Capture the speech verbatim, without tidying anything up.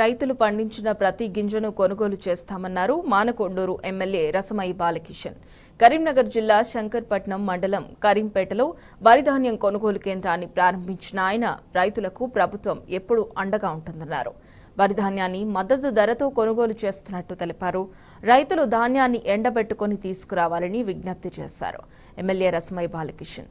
రైతులు పండించిన ప్రతి గింజను కొనుగోలు చేస్తామన్నారు మానకొండూరు ఎమ్మెల్యే రసమయి బాలకిషన్. కరీంనగర్ జిల్లా శంకర్పట్నం మండలం కరీంపేటలో వరిధాన్యం కొనుగోలు కేంద్రాన్ని ప్రారంభించిన ఆయన రైతులకు ప్రభుత్వం ఎప్పుడు అండగా ఉంటుందన్నారు. వరిధాన్యాన్ని మద్దతు ధరతో కొనుగోలు చేస్తున్నట్టు తెలిపారు. రైతులు ధాన్యాన్ని ఎండబెట్టుకొని తీసుకురావాలని విజ్ఞప్తి చేశారు ఎమ్మెల్యే రసమయి బాలకిషన్.